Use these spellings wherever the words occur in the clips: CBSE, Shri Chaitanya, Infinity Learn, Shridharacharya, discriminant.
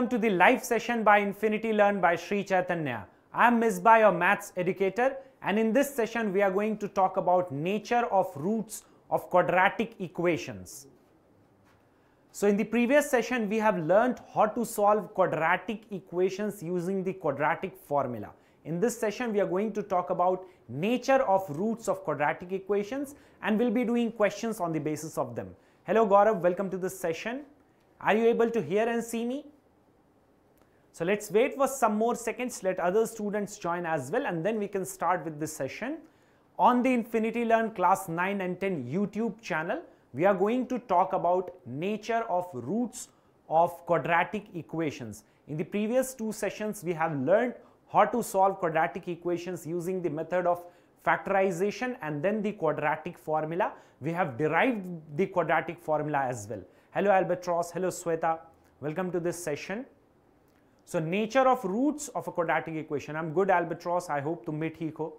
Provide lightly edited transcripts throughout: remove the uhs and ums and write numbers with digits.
Welcome to the live session by Infinity Learn by Shri Chaitanya. I am Misbah, your maths educator, and in this session we are going to talk about nature of roots of quadratic equations. So in the previous session we have learned how to solve quadratic equations using the quadratic formula. In this session we are going to talk about nature of roots of quadratic equations and we will be doing questions on the basis of them. Hello Gaurav, welcome to this session. Are you able to hear and see me? So let's wait for some more seconds, let other students join as well, and then we can start with this session. On the Infinity Learn class 9 and 10 YouTube channel, we are going to talk about nature of roots of quadratic equations. In the previous two sessions, we have learned how to solve quadratic equations using the method of factorization and then the quadratic formula. We have derived the quadratic formula as well. Hello Albatross, hello Sweta, welcome to this session. So nature of roots of a quadratic equation. I'm good Albatross, I hope tum bhi theek ho.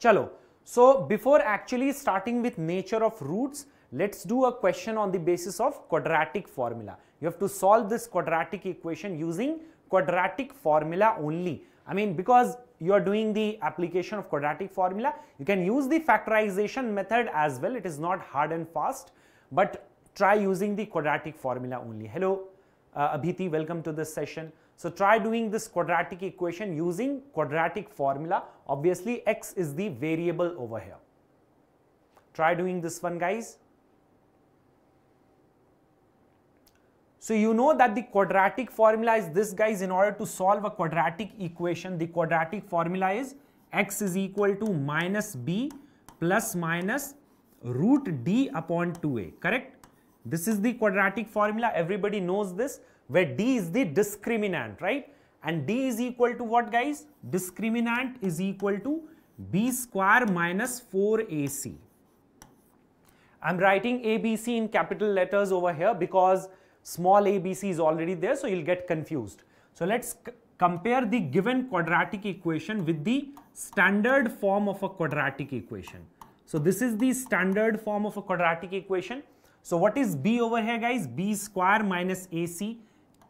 Chalo. So before actually starting with nature of roots, let's do a question on the basis of quadratic formula. You have to solve this quadratic equation using quadratic formula only. I mean, because you are doing the application of quadratic formula, you can use the factorization method as well. It is not hard and fast, but try using the quadratic formula only. Hello Abhiti, welcome to this session. So try doing this quadratic equation using quadratic formula. Obviously x is the variable over here. Try doing this one, guys. So you know that the quadratic formula is this, guys. In order to solve a quadratic equation, the quadratic formula is x is equal to minus b plus minus root d upon 2a, correct? This is the quadratic formula, everybody knows this, where d is the discriminant, right? And d is equal to what, guys? Discriminant is equal to b square minus 4ac. I am writing ABC in capital letters over here because small abc is already there, so you will get confused. So let's compare the given quadratic equation with the standard form of a quadratic equation. So this is the standard form of a quadratic equation. So what is b over here, guys? b square minus ac,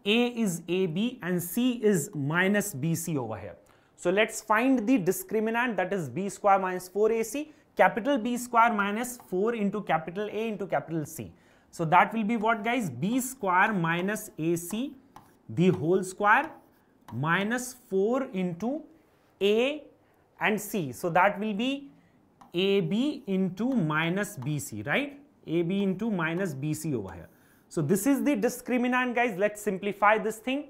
a is ab, and c is minus bc over here. So let's find the discriminant, that is b square minus 4ac, capital B square minus 4 into capital A into capital C. So that will be what, guys? b square minus ac, the whole square, minus 4 into a and c. So that will be ab into minus bc, right? AB into minus BC over here. So this is the discriminant, guys. Let's simplify this thing.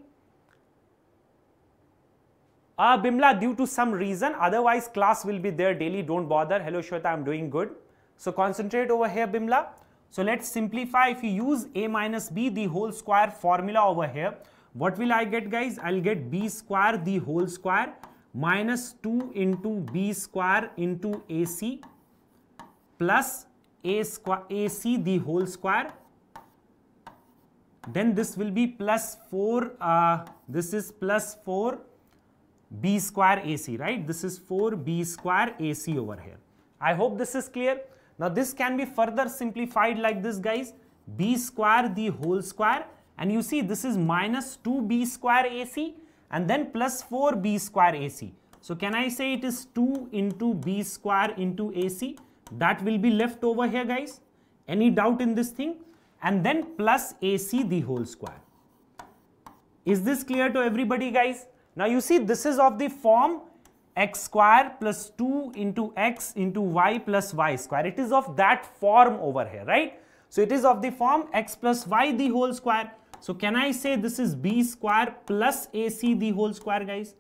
Bimla, due to some reason, otherwise class will be there daily, don't bother. Hello Shweta, I'm doing good. So concentrate over here, Bimla. So let's simplify. If you use A minus B, the whole square formula over here, what will I get, guys? I'll get B square, the whole square, minus 2 into B square into AC, plus A square, AC the whole square, then this will be plus 4, this is plus 4 B square AC, right? This is 4 B square AC over here. I hope this is clear. Now this can be further simplified like this, guys. B square the whole square, and you see this is minus 2 B square AC and then plus 4 B square AC. So can I say it is 2 into B square into AC? That will be left over here, guys. Any doubt in this thing? And then plus AC the whole square. Is this clear to everybody, guys? Now you see this is of the form x square plus 2 into x into y plus y square. It is of that form over here, right? So it is of the form x plus y the whole square. So can I say this is b square plus AC the whole square, guys?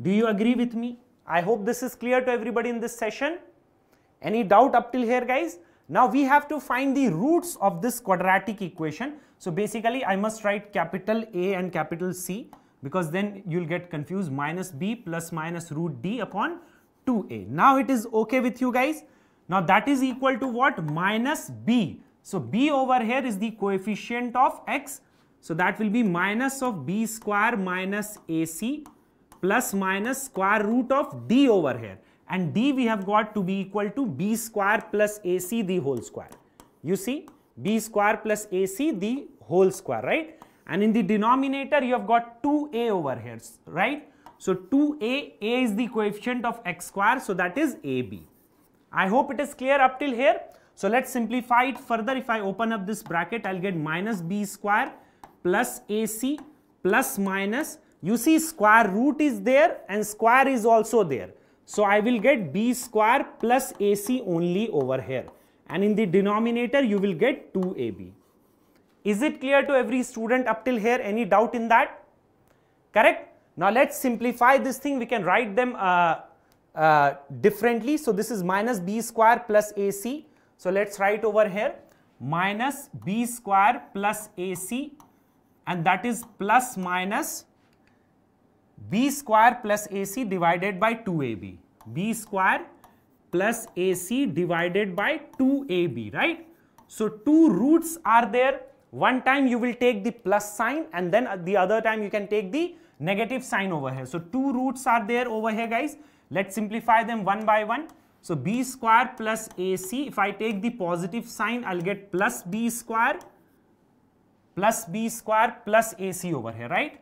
Do you agree with me? I hope this is clear to everybody in this session. Any doubt up till here, guys? Now we have to find the roots of this quadratic equation. So basically I must write capital A and capital C, because then you will get confused. Minus B plus minus root D upon 2A. Now it is okay with you, guys? Now that is equal to what? Minus B. So B over here is the coefficient of X. So that will be minus of B square minus AC plus minus square root of D over here. And D we have got to be equal to B square plus AC the whole square. You see, B square plus AC the whole square, right? and in the denominator you have got 2a over here, right? So 2a, a is the coefficient of x square, so that is ab. I hope it is clear up till here. So let's simplify it further. If I open up this bracket, I'll get minus b square plus ac plus minus, you see square root is there and square is also there. So I will get b square plus ac only over here, and in the denominator you will get 2ab. Is it clear to every student up till here? Any doubt in that? Correct? Now let's simplify this thing. We can write them differently. So this is minus b square plus ac. So let's write over here minus b square plus ac, and that is plus minus b square plus ac divided by 2ab. b square plus ac divided by 2ab, right? So two roots are there. One time you will take the plus sign, and then the other time you can take the negative sign over here. So two roots are there over here, guys. Let's simplify them one by one. So b square plus ac, if I take the positive sign, I'll get plus b square plus ac over here, right?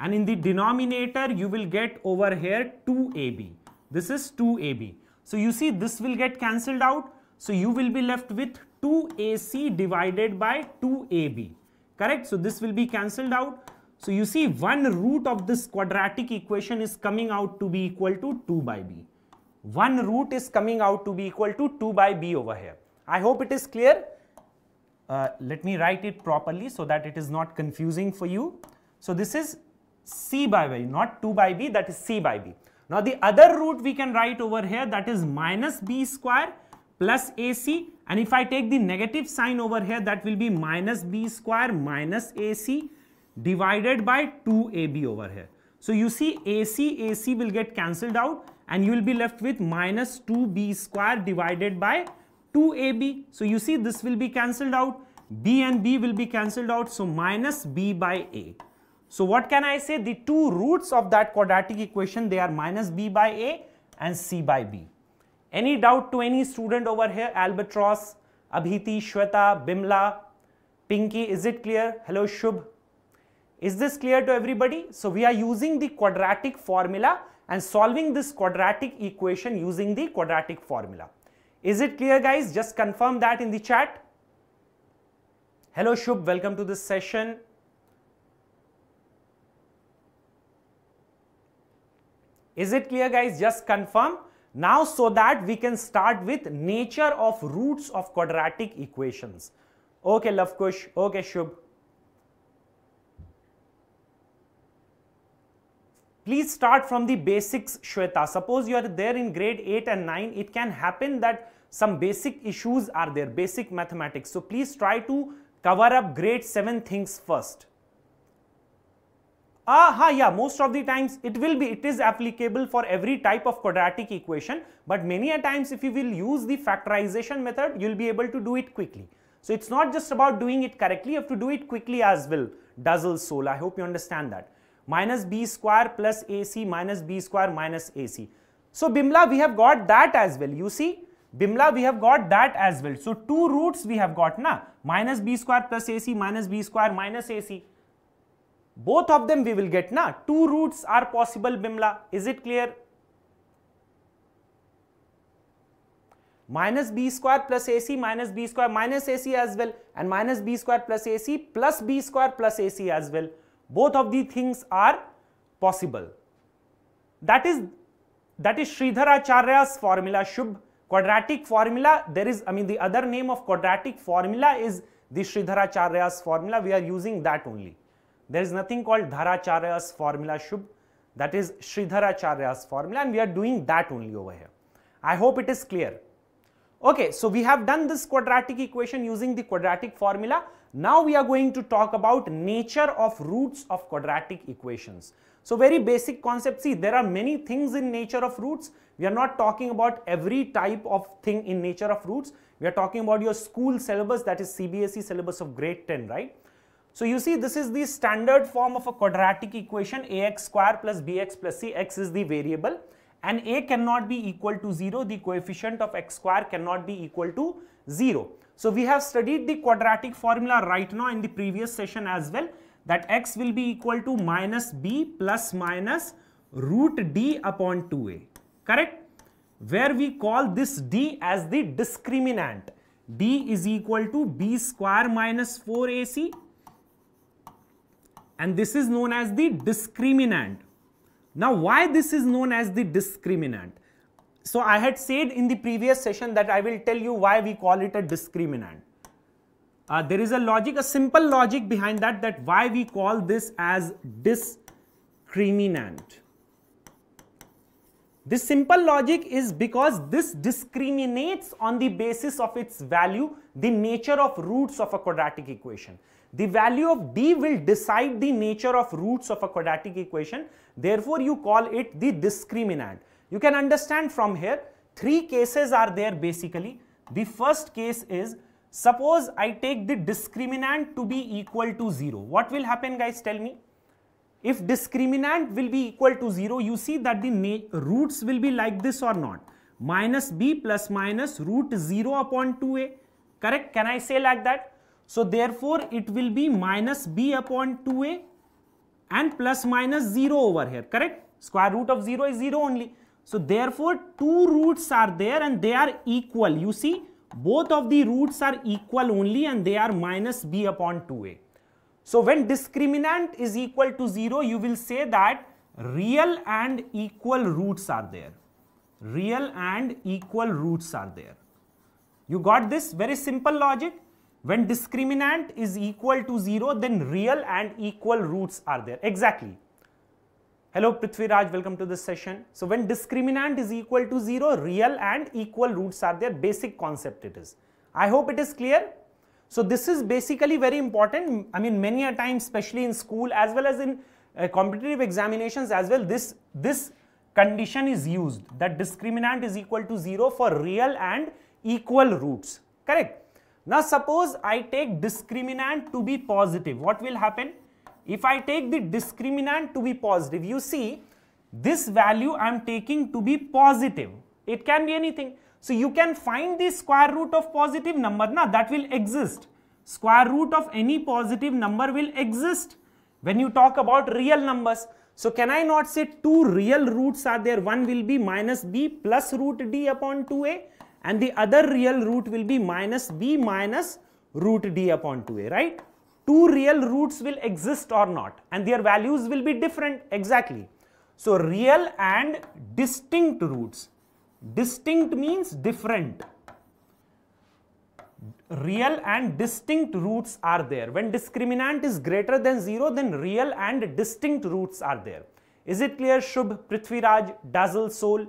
And in the denominator you will get over here 2ab. This is 2ab. So you see this will get cancelled out. So you will be left with 2ac divided by 2ab. Correct? So this will be cancelled out. So you see one root of this quadratic equation is coming out to be equal to 2 by b. One root is coming out to be equal to 2 by b over here. I hope it is clear. Let me write it properly so that it is not confusing for you. So this is c by b, not 2 by b, that is c by b. Now the other root we can write over here, that is minus b square plus ac, and if I take the negative sign over here, that will be minus b square minus ac divided by 2ab over here. So you see ac will get cancelled out, and you will be left with minus 2b square divided by 2ab. So you see this will be cancelled out, b and b will be cancelled out, so minus b by a. So what can I say? The two roots of that quadratic equation, they are minus b by a and c by b. Any doubt to any student over here? Albatross, Abhiti, Shweta, Bimla, Pinky, is it clear? Hello Shubh. Is this clear to everybody? So we are using the quadratic formula and solving this quadratic equation using the quadratic formula. Is it clear, guys? Just confirm that in the chat. Hello Shubh, welcome to this session. Is it clear, guys? Just confirm now so that we can start with nature of roots of quadratic equations. Okay, Lavkush. Okay, Shubh. Please start from the basics, Shweta. Suppose you are there in grade 8 and 9, it can happen that some basic issues are there, basic mathematics. So please try to cover up grade 7 things first. Yeah, most of the times it is applicable for every type of quadratic equation, but many a times if you will use the factorization method, you will be able to do it quickly. So it's not just about doing it correctly, you have to do it quickly as well. Dazzle soul, I hope you understand that. Minus b square plus ac minus b square minus ac. So Bimla, we have got that as well. You see, Bimla, we have got that as well. So two roots we have got, na? Minus b square plus ac minus b square minus ac. Both of them we will get, na? Two roots are possible, Bimla. Is it clear? Minus b square plus ac minus b square minus ac as well, and minus b square plus ac plus b square plus ac as well. Both of these things are possible. That is Shridharacharya's formula, Shubh. Quadratic formula, the other name of quadratic formula is the Shridharacharya's formula. We are using that only. There is nothing called Dharacharya's formula, Shubh. That is Shridharacharya's formula, and we are doing that only over here. I hope it is clear. Okay, so we have done this quadratic equation using the quadratic formula. Now we are going to talk about nature of roots of quadratic equations. So very basic concept. See, there are many things in nature of roots. We are not talking about every type of thing in nature of roots. We are talking about your school syllabus, that is CBSE syllabus of grade 10, right? So you see, this is the standard form of a quadratic equation, ax square plus bx plus c. X is the variable, and a cannot be equal to 0, the coefficient of x square cannot be equal to 0. So we have studied the quadratic formula right now in the previous session as well. that x will be equal to minus b plus minus root d upon 2a, correct? Where we call this d as the discriminant. d is equal to b square minus 4ac, and this is known as the discriminant. Now why this is known as the discriminant? So I had said in the previous session that I will tell you why we call it a discriminant. There is a logic, a simple logic behind that, that why we call this as discriminant. This simple logic is because this discriminates on the basis of its value, the nature of roots of a quadratic equation. The value of d will decide the nature of roots of a quadratic equation. Therefore, you call it the discriminant. You can understand from here, three cases are there basically. The first case is, suppose I take the discriminant to be equal to 0. What will happen, guys? Tell me. If discriminant will be equal to 0, you see that the roots will be like this or not? Minus b plus minus root 0 upon 2a. Correct? Can I say like that? So therefore, it will be minus b upon 2a and plus minus 0 over here. Correct? Square root of 0 is 0 only. So therefore, two roots are there and they are equal. You see, both of the roots are equal only and they are minus b upon 2a. So when discriminant is equal to 0, you will say that real and equal roots are there. Real and equal roots are there. You got this? Very simple logic. When discriminant is equal to 0, then real and equal roots are there. Exactly. Hello Prithviraj, welcome to this session. So when discriminant is equal to 0, real and equal roots are there. Basic concept it is. I hope it is clear. So this is basically very important. I mean, many a time, especially in school as well as in competitive examinations as well, this condition is used, that discriminant is equal to 0 for real and equal roots, correct? Now suppose I take discriminant to be positive. What will happen? If I take the discriminant to be positive, you see, this value I am taking to be positive. It can be anything. So you can find the square root of positive number, na, that will exist. Square root of any positive number will exist when you talk about real numbers. So can I not say two real roots are there? One will be minus b plus root d upon 2a and the other real root will be minus b minus root d upon 2a, right? Two real roots will exist or not and their values will be different, exactly. So real and distinct roots. Distinct means different. Real and distinct roots are there. When discriminant is greater than 0, then real and distinct roots are there. Is it clear, Shubh, Prithviraj, Dazzle, Soul?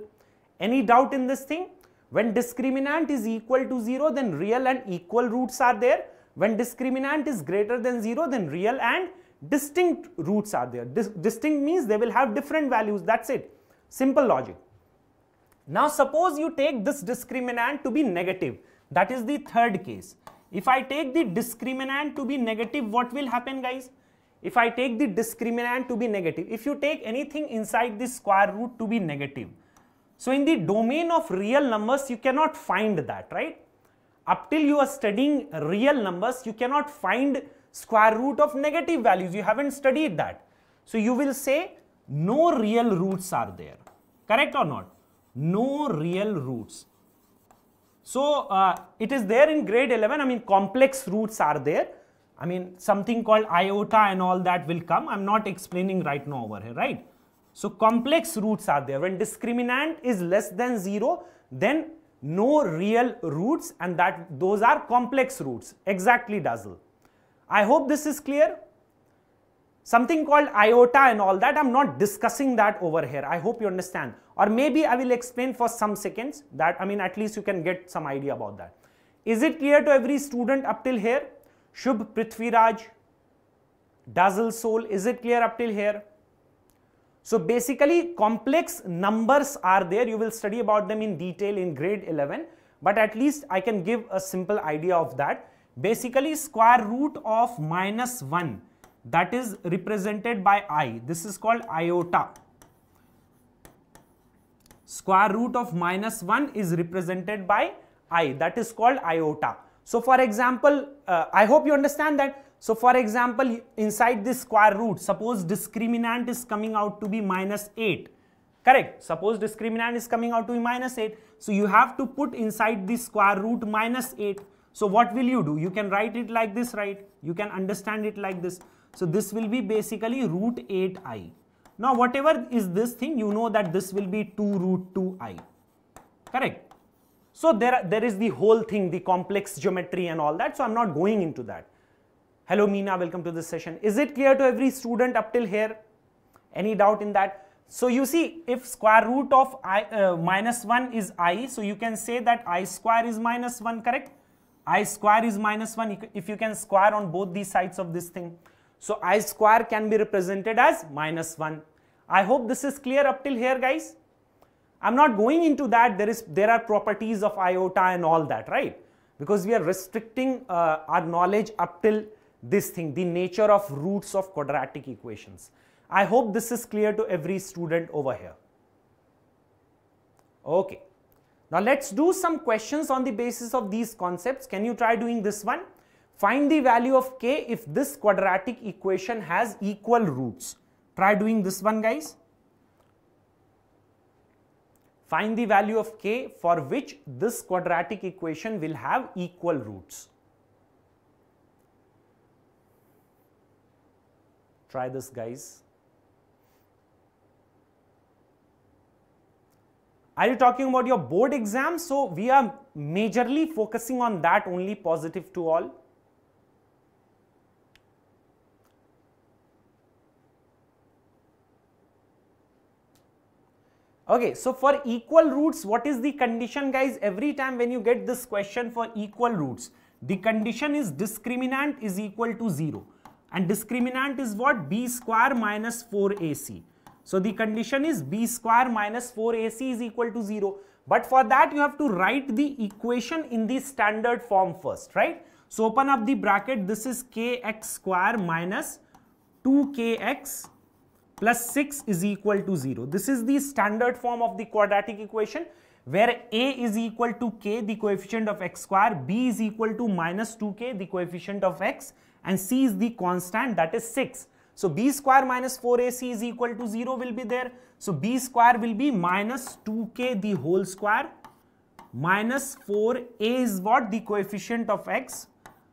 Any doubt in this thing? When discriminant is equal to 0, then real and equal roots are there. When discriminant is greater than 0, then real and distinct roots are there. Distinct means they will have different values. That's it. Simple logic. Now suppose you take this discriminant to be negative, that is the third case. If I take the discriminant to be negative, what will happen, guys? If I take the discriminant to be negative, if you take anything inside the square root to be negative, so in the domain of real numbers, you cannot find that, right? Up till you are studying real numbers, you cannot find square root of negative values, you haven't studied that. So you will say no real roots are there, correct or not? No real roots. So it is there in grade 11. I mean, complex roots are there. I mean, something called iota and all that will come. I'm not explaining right now over here, right? So complex roots are there. When discriminant is less than 0, then no real roots, and that those are complex roots. Exactly, Dazzle. I hope this is clear. Something called iota and all that, I'm not discussing that over here. I hope you understand. Or maybe I will explain for some seconds that, I mean, at least you can get some idea about that. Is it clear to every student up till here? Shubh, Prithviraj, Dazzle, Soul, is it clear up till here? So basically, complex numbers are there. You will study about them in detail in grade 11. But at least I can give a simple idea of that. Basically, square root of minus 1. That is represented by I. This is called iota. Square root of minus 1 is represented by I. That is called iota. So for example, I hope you understand that. So for example, inside this square root, suppose discriminant is coming out to be -8. Correct. Suppose discriminant is coming out to be -8. So you have to put inside the square root -8. So what will you do? You can write it like this, right? You can understand it like this. So this will be basically root 8i. Now whatever is this thing, you know that this will be 2 root 2i. Correct. So there is the whole thing, the complex geometry and all that. So I am not going into that. Hello Meena, welcome to this session. Is it clear to every student up till here? Any doubt in that? So you see, if square root of minus 1 is I, so you can say that I square is -1, correct? I square is -1 if you can square on both the sides of this thing. So I square can be represented as -1. I hope this is clear up till here, guys. I'm not going into that. There are properties of iota and all that, right? Because we are restricting our knowledge up till this thing, the nature of roots of quadratic equations. I hope this is clear to every student over here. Okay. Now let's do some questions on the basis of these concepts. Can you try doing this one? Find the value of k if this quadratic equation has equal roots. Try doing this one, guys. Find the value of k for which this quadratic equation will have equal roots. Try this, guys. Are you talking about your board exam? So we are majorly focusing on that only, positive to all. Okay, so for equal roots, what is the condition, guys? Every time when you get this question for equal roots, the condition is discriminant is equal to 0. And discriminant is what? B square minus 4ac. So the condition is b square minus 4ac is equal to 0. But for that you have to write the equation in the standard form first, right? So open up the bracket. This is kx square minus 2kx plus 6 is equal to 0. This is the standard form of the quadratic equation where a is equal to k, the coefficient of x square, b is equal to minus 2k, the coefficient of x, and c is the constant, that is 6. So b square minus 4ac is equal to 0 will be there. So b square will be minus 2k the whole square minus 4a is what? The coefficient of x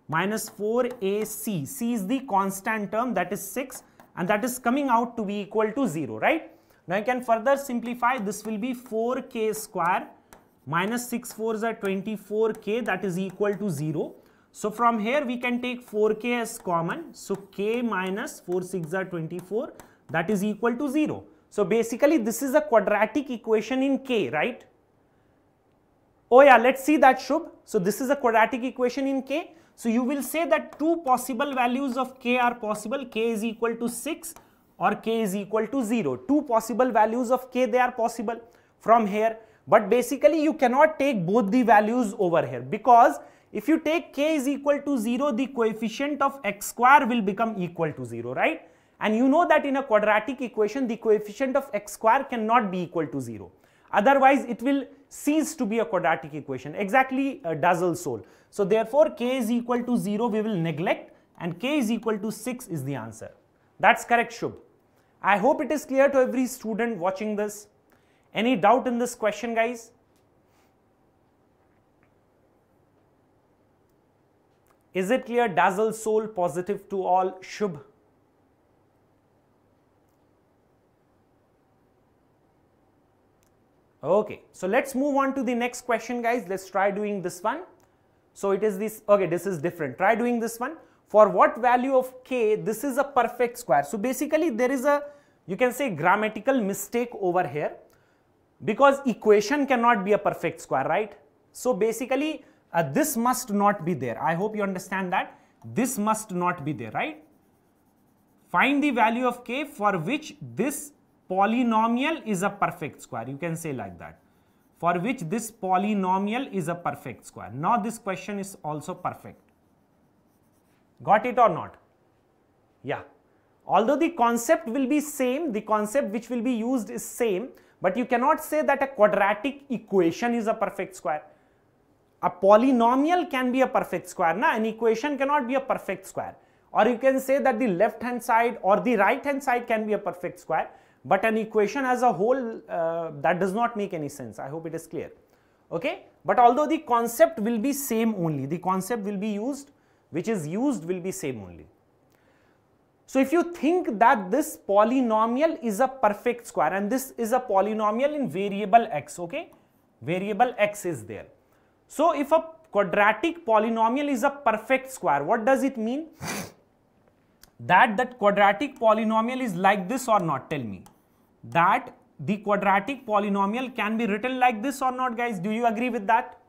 minus 4ac. C is the constant term, that is 6, and that is coming out to be equal to 0, right? Now you can further simplify. This will be 4k square minus 6 4s are 24k, that is equal to 0. So from here we can take 4k as common. So k minus 4 6 are 24, that is equal to 0. So basically this is a quadratic equation in k, right? Oh yeah, let's see that, Shubh. So this is a quadratic equation in k. So you will say that two possible values of k are possible. K is equal to 6 or k is equal to 0. Two possible values of k, they are possible from here. But basically you cannot take both the values over here, because if you take k is equal to 0, the coefficient of x square will become equal to 0, right? And you know that in a quadratic equation, the coefficient of x square cannot be equal to 0. Otherwise, it will cease to be a quadratic equation. Exactly, Dazzle Soul. So therefore, k is equal to 0, we will neglect, and k is equal to 6 is the answer. That's correct, Shubh. I hope it is clear to every student watching this. Any doubt in this question, guys? Is it clear? Dazzle Soul, positive to all, Shubh. Okay, so let's move on to the next question, guys. Let's try doing this one. So it is this, okay, this is different. Try doing this one. For what value of k, this is a perfect square. So basically there is a, you can say, grammatical mistake over here, because equation cannot be a perfect square, right? So basically this must not be there. I hope you understand that. This must not be there, right? Find the value of k for which this polynomial is a perfect square. You can say like that. For which this polynomial is a perfect square. Now this question is also perfect. Got it or not? Yeah. Although the concept will be same, the concept which will be used is same, but you cannot say that a quadratic equation is a perfect square. A polynomial can be a perfect square, na? An equation cannot be a perfect square. or you can say that the left hand side or the right hand side can be a perfect square, but an equation as a whole that does not make any sense. I hope it is clear. Okay, but although the concept will be same only, the concept will be used, which is used will be same only. So if you think that this polynomial is a perfect square and this is a polynomial in variable x, okay, variable x is there. So if a quadratic polynomial is a perfect square, what does it mean? That quadratic polynomial is like this or not? Tell me that the quadratic polynomial can be written like this or not, guys? Do you agree with that?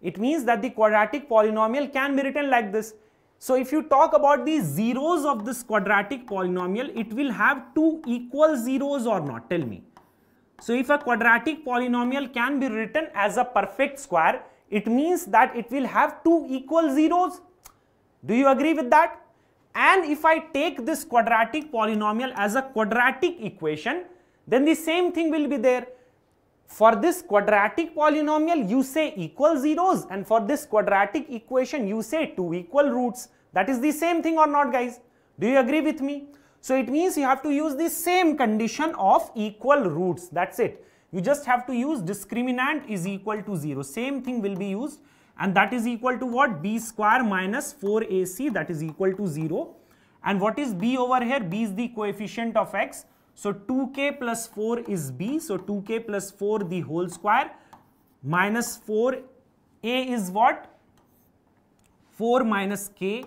It means that the quadratic polynomial can be written like this. So if you talk about the zeros of this quadratic polynomial, it will have two equal zeros or not? Tell me. So if a quadratic polynomial can be written as a perfect square, it means that it will have two equal zeros. Do you agree with that? And if I take this quadratic polynomial as a quadratic equation, then the same thing will be there. For this quadratic polynomial, you say equal zeros, and for this quadratic equation, you say two equal roots. That is the same thing or not, guys? Do you agree with me? So it means you have to use the same condition of equal roots. That's it. You just have to use discriminant is equal to 0. Same thing will be used, and that is equal to what? B square minus 4ac, that is equal to 0. And what is b over here? B is the coefficient of x. So 2k plus 4 is b. So 2k plus 4 the whole square minus 4a is what? 4 minus k.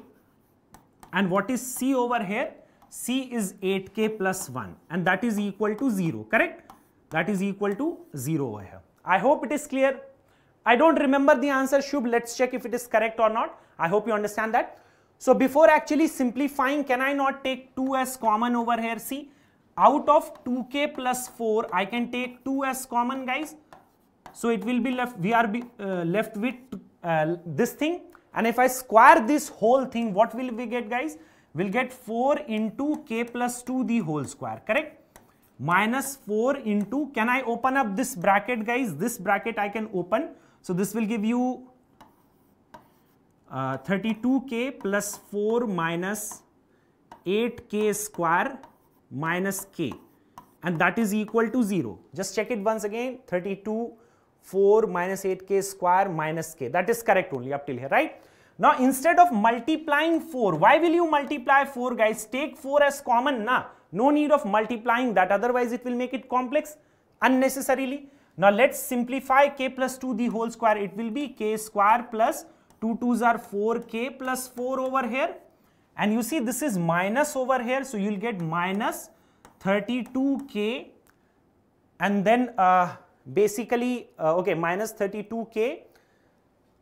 And what is c over here? C is 8k plus 1, and that is equal to 0, correct? That is equal to 0 over here. I hope it is clear. I don't remember the answer, Shubh. Let's check if it is correct or not. I hope you understand that. So before actually simplifying, can I not take 2 as common over here? See, out of 2k plus 4, I can take 2 as common, guys. So it will be left, we are left with this thing. And if I square this whole thing, what will we get, guys? We'll get 4 into k plus 2 the whole square, correct? Minus 4 into, can I open up this bracket, guys? This bracket I can open. So this will give you 32k plus 4 minus 8k square minus k, and that is equal to 0. Just check it once again. 32, 4 minus 8k square minus k. That is correct only up till here, right? Now instead of multiplying 4, why will you multiply 4, guys? Take 4 as common, na? No need of multiplying that, otherwise it will make it complex unnecessarily. Now let's simplify k plus 2 the whole square. It will be k square plus 2 2's are 4k plus 4 over here, and you see this is minus over here, so you'll get minus 32k, and then basically okay, minus 32k,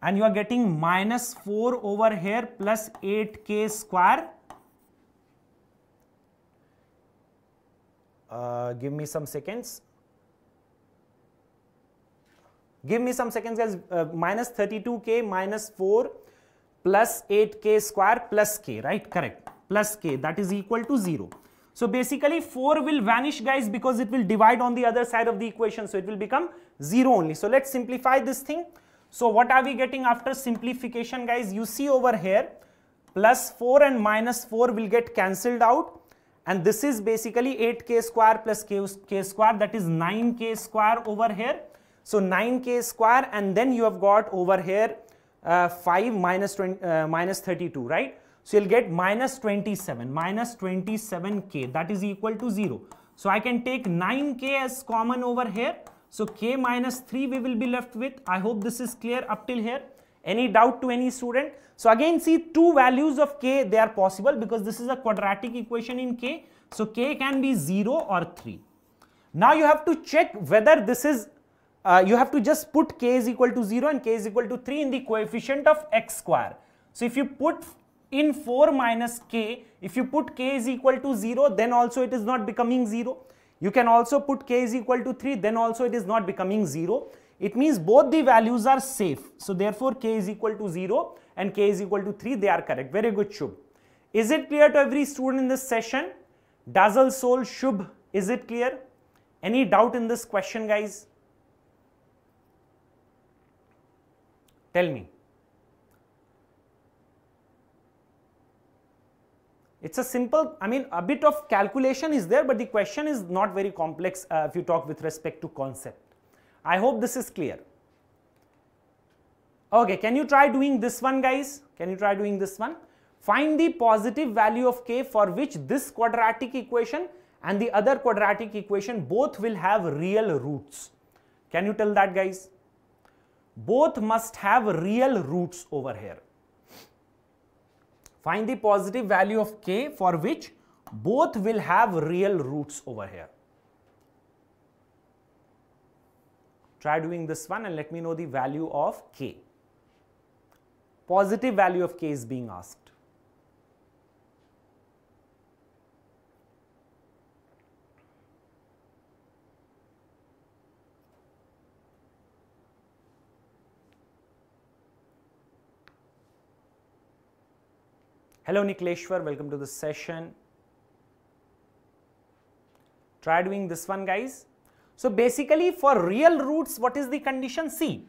and you are getting minus 4 over here plus 8k square. Give me some seconds, guys. Minus 32k minus 4 plus 8k square plus k, right? Correct, plus k, that is equal to 0. So basically 4 will vanish, guys, because it will divide on the other side of the equation, so it will become 0 only. So let's simplify this thing. So what are we getting after simplification, guys? You see over here, plus 4 and minus 4 will get cancelled out. And this is basically 8k square plus k square, that is 9k square over here. So 9k square, and then you have got over here 5 minus, minus 32, right? So you'll get minus 27k, that is equal to 0. So I can take 9k as common over here. So k minus 3 we will be left with. I hope this is clear up till here. Any doubt to any student? So again, see, two values of k, they are possible because this is a quadratic equation in k. So k can be 0 or 3. Now you have to check whether this is, you have to just put k is equal to 0 and k is equal to 3 in the coefficient of x square. So if you put in 4 minus k, if you put k is equal to 0, then also it is not becoming 0. You can also put k is equal to 3, then also it is not becoming 0. It means both the values are safe. So therefore k is equal to 0 and k is equal to 3, they are correct. Very good, Shubh. Is it clear to every student in this session? Dazzle Soul, Shubh, is it clear? Any doubt in this question, guys? Tell me. It's a simple, I mean, a bit of calculation is there, but the question is not very complex if you talk with respect to concept. I hope this is clear. Okay, can you try doing this one, guys? Can you try doing this one? Find the positive value of k for which this quadratic equation and the other quadratic equation both will have real roots. Can you tell that, guys? Both must have real roots over here. Find the positive value of k for which both will have real roots over here. Try doing this one and let me know the value of k. Positive value of k is being asked. Hello Nikleshwar, welcome to the session. Try doing this one, guys. So basically for real roots, what is the condition? See,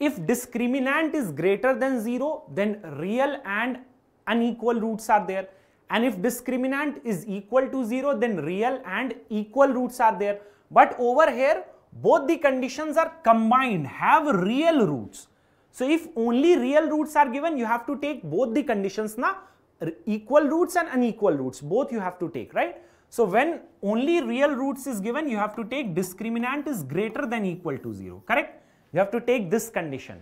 if discriminant is greater than 0, then real and unequal roots are there. And if discriminant is equal to 0, then real and equal roots are there. But over here, both the conditions are combined, have real roots. So if only real roots are given, you have to take both the conditions na. Equal roots and unequal roots, both you have to take, right? So when only real roots is given, you have to take discriminant is greater than equal to 0, correct? You have to take this condition.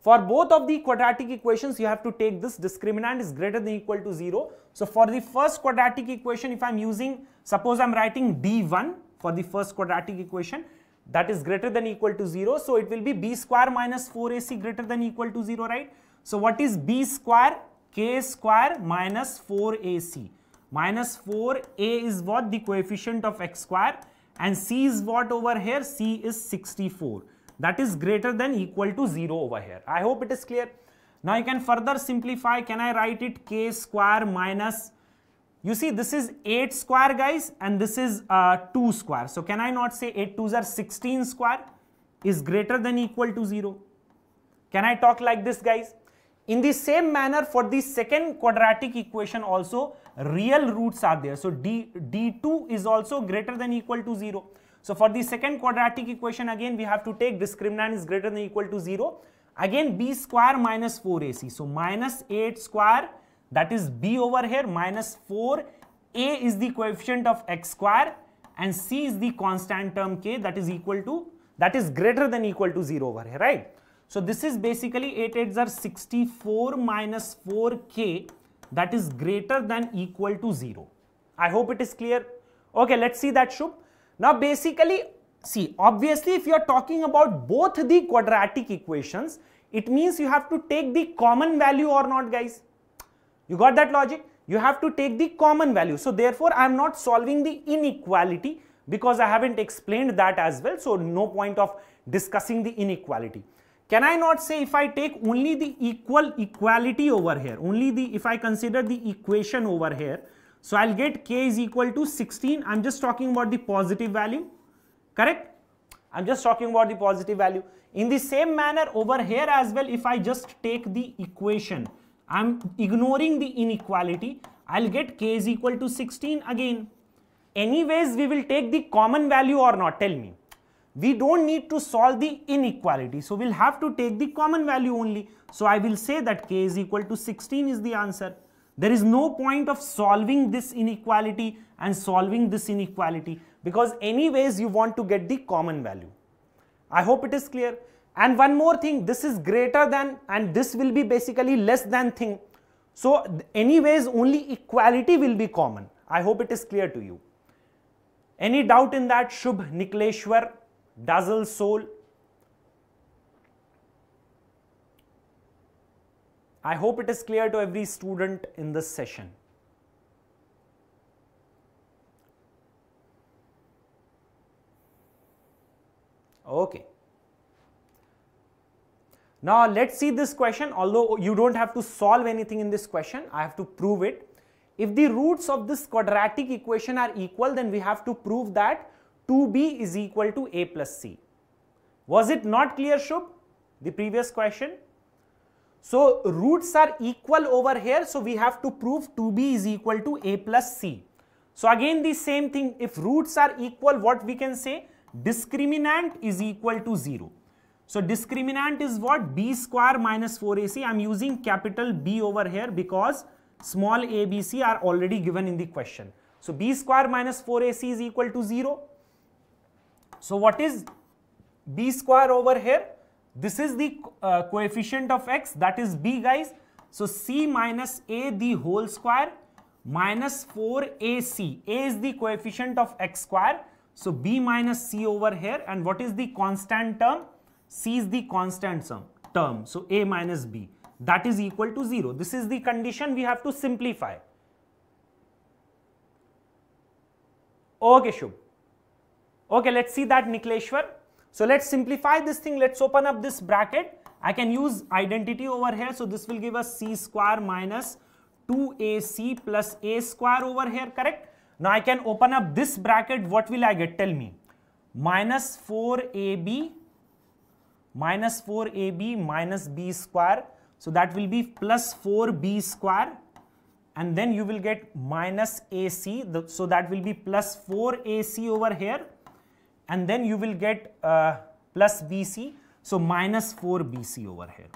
For both of the quadratic equations, you have to take this discriminant is greater than equal to 0. So for the first quadratic equation, if I am using, suppose I am writing D1 for the first quadratic equation, that is greater than equal to 0. So it will be b square minus 4ac greater than equal to 0, right? So what is b square? K square minus 4ac. Minus 4a is what? The coefficient of x square, and c is what over here? C is 64. That is greater than equal to 0 over here. I hope it is clear. Now you can further simplify. Can I write it k square minus, you see this is 8 square, guys, and this is 2 square. So can I not say 8 2s are 16 square is greater than equal to 0? Can I talk like this, guys? In the same manner, for the second quadratic equation also, real roots are there. So D2 is also greater than equal to 0. So for the second quadratic equation, again we have to take discriminant is greater than equal to 0. Again b square minus 4ac. So minus 8 square, that is b over here, minus 4. A is the coefficient of x square and c is the constant term k, that is equal to, that is greater than equal to 0 over here, right? So this is basically 8 8s are 64 minus 4k, that is greater than equal to 0. I hope it is clear. Okay, let's see that, Shubh. Now basically, see, obviously if you are talking about both the quadratic equations, it means you have to take the common value or not, guys. You got that logic? You have to take the common value. So therefore, I am not solving the inequality because I haven't explained that as well. So no point of discussing the inequality. Can I not say if I take only the equality over here, only the, if I consider the equation over here, so I'll get k is equal to 16. I'm just talking about the positive value, correct? I'm just talking about the positive value. In the same manner over here as well, if I just take the equation, I'm ignoring the inequality, I'll get k is equal to 16 again. Anyways, we will take the common value or not, tell me. We don't need to solve the inequality. So we'll have to take the common value only. So I will say that k is equal to 16 is the answer. There is no point of solving this inequality and solving this inequality, because anyways you want to get the common value. I hope it is clear. And one more thing, this is greater than and this will be basically less than thing. So anyways only equality will be common. I hope it is clear to you. Any doubt in that, Shubh, Nikleshwar, Dazzle Soul? I hope it is clear to every student in this session. Okay. Now let's see this question. Although you don't have to solve anything in this question, I have to prove it. If the roots of this quadratic equation are equal, then we have to prove that 2b is equal to a plus c. Was it not clear, Shubh, the previous question? So roots are equal over here, so we have to prove 2b is equal to a plus c. So again the same thing, if roots are equal, what we can say? Discriminant is equal to 0. So discriminant is what? b square minus 4ac. I am using capital B over here because small a, b, c are already given in the question. So b square minus 4ac is equal to 0. So what is b square over here? This is the coefficient of x, that is b, guys. So c minus a the whole square minus 4ac. A is the coefficient of x square. So b minus c over here, and what is the constant term? C is the constant term. So a minus b, that is equal to 0. This is the condition we have to simplify. Okay, Shubh. Okay, let's see that, Nikleshwar. So let's simplify this thing. Let's open up this bracket. I can use identity over here. So this will give us c square minus 2ac plus a square over here, correct? Now I can open up this bracket. What will I get? Tell me. Minus 4ab minus b square. So that will be plus 4b square, and then you will get minus ac. So that will be plus 4ac over here, and then you will get plus bc. So minus 4bc over here.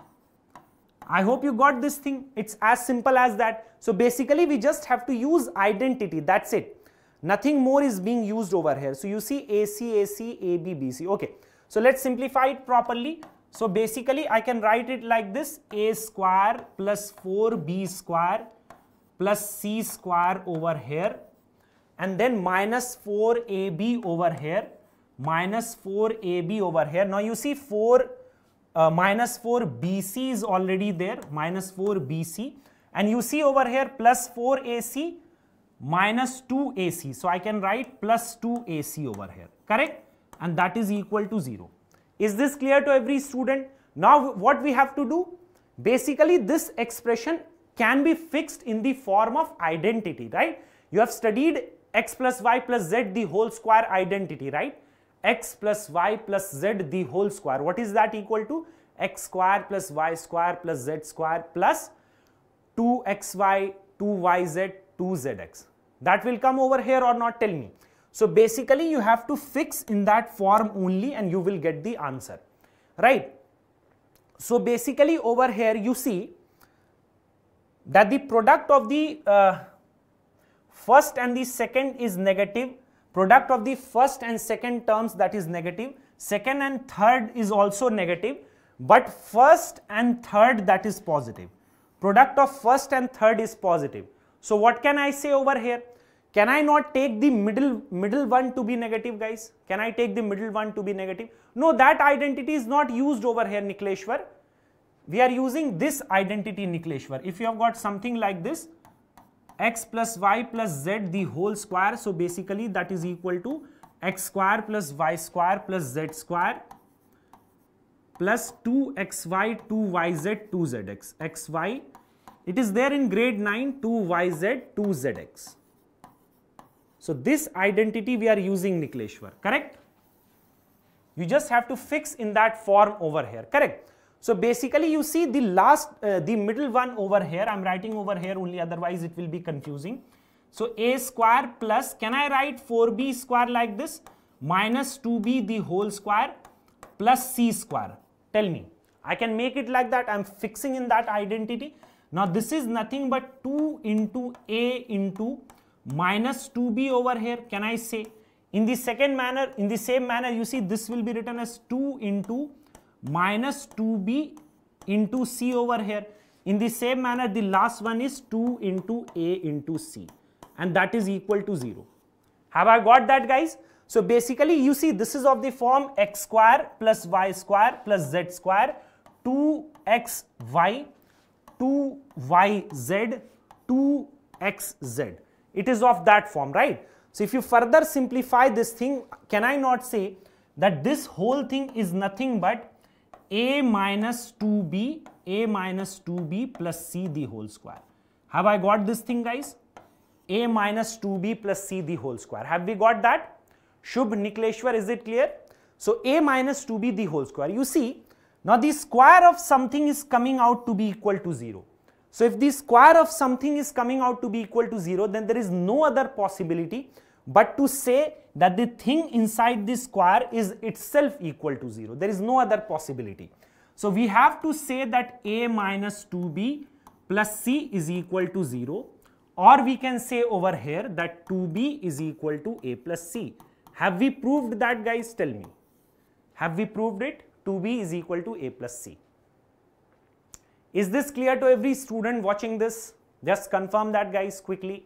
I hope you got this thing. It's as simple as that. So basically we just have to use identity, that's it. Nothing more is being used over here. So you see AC, AC, AB, BC. Okay. So let's simplify it properly. So basically I can write it like this: A square plus 4B square plus C square over here, and then minus 4AB over here, minus 4AB over here. Now you see minus 4bc is already there, minus 4bc, and you see over here plus 4ac minus 2ac. So I can write plus 2ac over here, correct? And that is equal to 0. Is this clear to every student? Now what we have to do? Basically this expression can be fixed in the form of identity, right? You have studied x plus y plus z the whole square identity, right? X plus y plus z the whole square. What is that equal to? X square plus y square plus z square plus 2xy, 2yz, 2zx. That will come over here or not? Tell me. So basically you have to fix in that form only and you will get the answer, right? So basically over here you see that the product of the first and the second is negative. Product of the first and second terms, that is negative. Second and third is also negative, but first and third, that is positive. Product of first and third is positive. So what can I say over here? Can I not take the middle one to be negative, guys? Can I take the middle one to be negative? No, that identity is not used over here, Nikleshwar. We are using this identity, Nikleshwar. If you have got something like this, x plus y plus z the whole square, so basically that is equal to x square plus y square plus z square plus 2xy 2yz 2zx. xy, it is there in grade 9, 2yz 2zx. So this identity we are using, Nikleshwar, correct? You just have to fix in that form over here, correct? So basically you see the middle one over here. I am writing over here only, otherwise it will be confusing. So a square plus, can I write 4b square like this? Minus 2b the whole square plus c square. Tell me. I can make it like that. I am fixing in that identity. Now this is nothing but 2 into a into minus 2b over here. Can I say? In the same manner you see this will be written as 2 into minus 2b into c over here. In the same manner the last one is 2 into a into c, and that is equal to 0. Have I got that, guys? So basically you see this is of the form x square plus y square plus z square 2xy 2yz 2xz. It is of that form, right? So if you further simplify this thing, can I not say that this whole thing is nothing but a minus 2b plus c the whole square. Have I got this thing, guys? A minus 2b plus c the whole square. Have we got that? Shubh, Nikleshwar, is it clear? So a minus 2b the whole square. You see Now the square of something is coming out to be equal to 0. So if the square of something is coming out to be equal to 0, then there is no other possibility but to say that the thing inside the square is itself equal to 0. There is no other possibility. So we have to say that a minus 2b plus c is equal to 0, or we can say over here that 2b is equal to a plus c. Have we proved that, guys? Tell me. Have we proved it? 2b is equal to a plus c. Is this clear to every student watching this? Just confirm that, guys, quickly.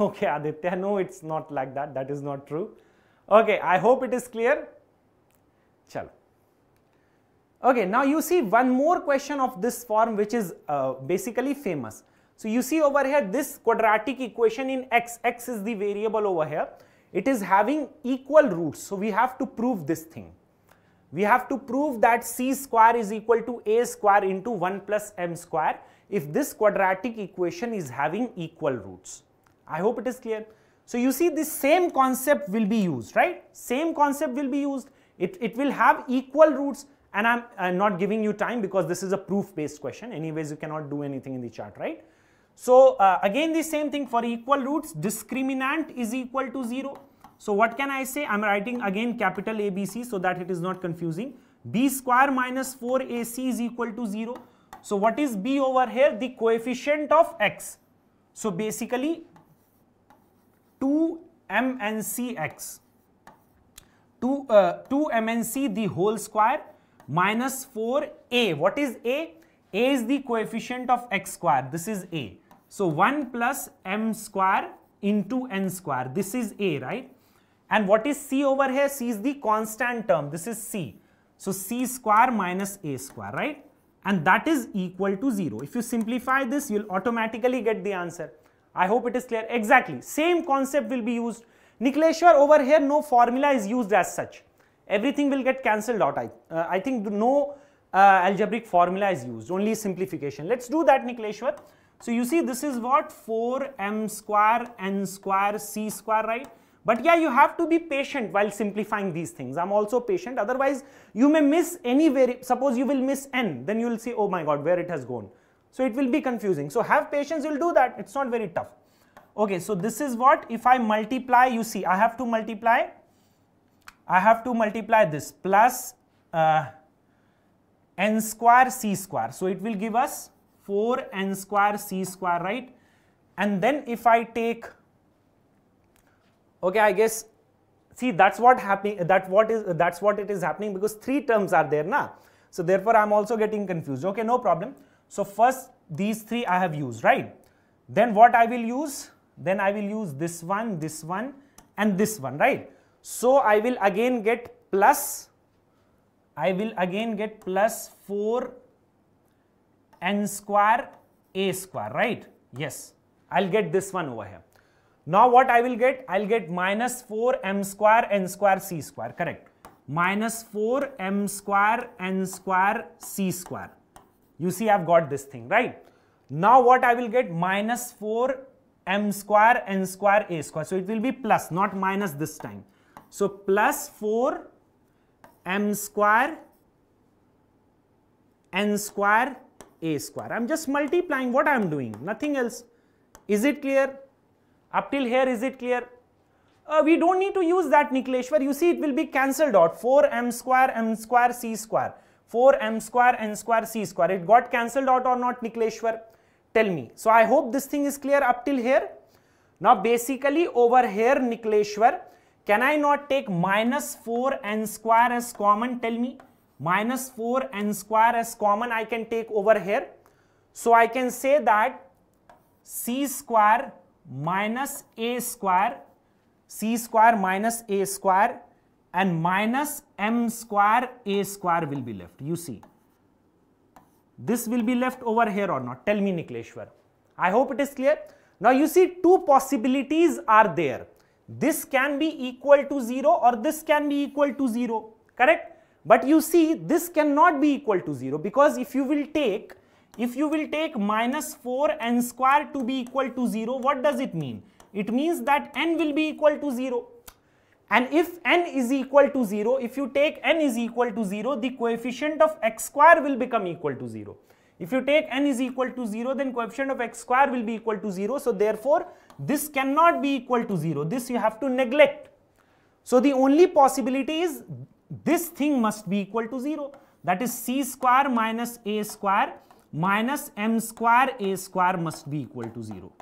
Okay, Aditya, no, it's not like that. That is not true. Okay, I hope it is clear. Chalo. Okay, now you see one more question of this form, which is basically famous. So you see over here this quadratic equation in x, x is the variable over here. It is having equal roots. So we have to prove this thing. We have to prove that c square is equal to a square into 1 plus m square if this quadratic equation is having equal roots. I hope it is clear. So you see the same concept will be used, right? Same concept will be used. It will have equal roots, and I'm not giving you time because this is a proof based question. Anyways, you cannot do anything in the chart, right? So again the same thing for equal roots, discriminant is equal to 0. So what can I say? I'm writing again capital ABC so that it is not confusing. B square minus 4AC is equal to 0. So what is B over here? The coefficient of x. So basically 2mnc the whole square minus 4a. What is a? A is the coefficient of x square. This is a. So 1 plus m square into n square. This is a, right? And what is c over here? C is the constant term. This is c. So c square minus a square, right? And that is equal to 0. If you simplify this, you will automatically get the answer. I hope it is clear. Exactly. Same concept will be used. Nikleshwar, over here no formula is used as such. Everything will get cancelled out. I think no algebraic formula is used, only simplification. Let's do that, Nikleshwar. So you see this is what? 4m square, n square, c square, right? But yeah, you have to be patient while simplifying these things. I'm also patient. Otherwise, you may miss any variable. Suppose you will miss n, then you will say, oh my god, where it has gone. So it will be confusing. So have patience, you'll do that. It's not very tough. Okay, so this is what? If I multiply, you see, I have to multiply. I have to multiply this plus n square c square. So it will give us 4n square c square, right? And then if I take, okay, I guess, see that's what happening. That's what it is happening because three terms are there, na. So therefore, I'm also getting confused. Okay, no problem. So first these three I have used, right? Then what I will use? Then I will use this one and this one, right? So I will again get plus, I will again get plus 4n square a square, right? Yes, I'll get this one over here. Now what I will get? I'll get minus 4m square n square c square, correct? Minus 4m square n square c square. You see, I've got this thing, right? Now what I will get? Minus 4m square n square a square. So it will be plus, not minus this time. So plus 4m square n square a square. I'm just multiplying what I'm doing, nothing else. Is it clear? Up till here, is it clear? We don't need to use that, Nikleshwar. You see, it will be cancelled out. 4m square m square c square. 4m square n square c square. It got cancelled out or not, Nikleshwar? Tell me. So I hope this thing is clear up till here. Now basically over here, Nikleshwar, can I not take minus 4n square as common? Tell me. Minus 4n square as common I can take over here. So I can say that c square minus a square, c square minus a square, and minus m square a square will be left. You see, this will be left over here or not? Tell me, Nikleshwar. I hope it is clear. Now you see, two possibilities are there. This can be equal to 0 or this can be equal to 0, correct? But you see, this cannot be equal to 0 because if you will take if you will take minus 4 n square to be equal to 0, what does it mean? It means that n will be equal to 0. And if n is equal to 0, if you take n is equal to 0, the coefficient of x square will become equal to 0. If you take n is equal to 0, then coefficient of x square will be equal to 0. So therefore, this cannot be equal to 0. This you have to neglect. So the only possibility is this thing must be equal to 0. That is c square minus a square minus m square a square must be equal to 0.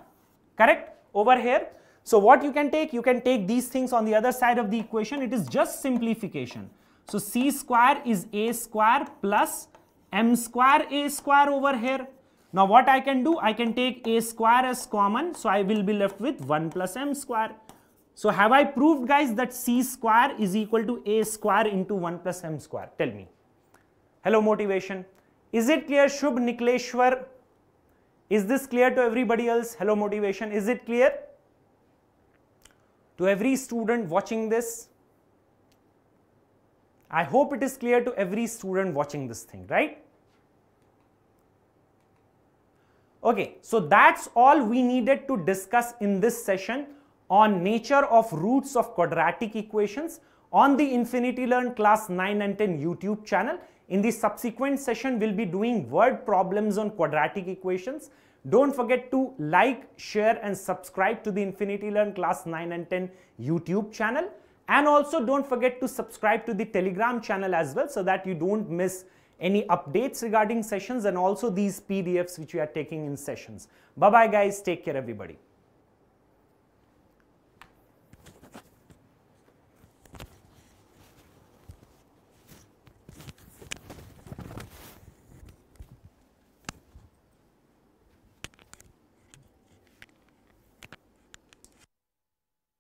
Correct? Over here. So what you can take these things on the other side of the equation. It is just simplification. So c square is a square plus m square a square over here. Now what I can do? I can take a square as common. So I will be left with 1 plus m square. So have I proved, guys, that c square is equal to a square into 1 plus m square? Tell me. Hello motivation. Is it clear, Shubh, Nikleshwar? Is this clear to everybody else? Hello motivation. Is it clear to every student watching this? I hope it is clear to every student watching this thing, right? Okay, so that's all we needed to discuss in this session on nature of roots of quadratic equations on the Infinity Learn class 9 and 10 YouTube channel. In the subsequent session, we'll be doing word problems on quadratic equations. Don't forget to like, share and subscribe to the Infinity Learn class 9 and 10 YouTube channel. And also don't forget to subscribe to the Telegram channel as well, so that you don't miss any updates regarding sessions and also these PDFs which we are taking in sessions. Bye-bye guys, take care everybody.